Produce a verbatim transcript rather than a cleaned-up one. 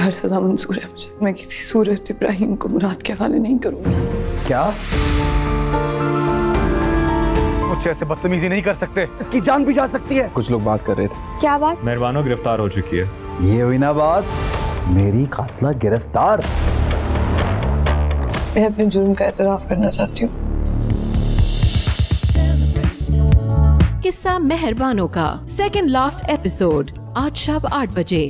हर सजा मंजूर है मुझे। मैं किसी सूरत इब्राहिम को मुराद के हवाले नहीं करूँगी। क्या? मुझे ऐसे बदतमीजी नहीं कर सकते, इसकी जान भी जा सकती है। कुछ लोग बात कर रहे थे। क्या बात? मेहरबानो गिरफ्तार हो चुकी है। ये हुई ना बात, मेरी कातिला गिरफ्तार। मैं अपने जुर्म का एतराफ़ करना चाहती हूँ। किस्सा मेहरबानो का सेकेंड लास्ट एपिसोड आज शाम आठ बजे।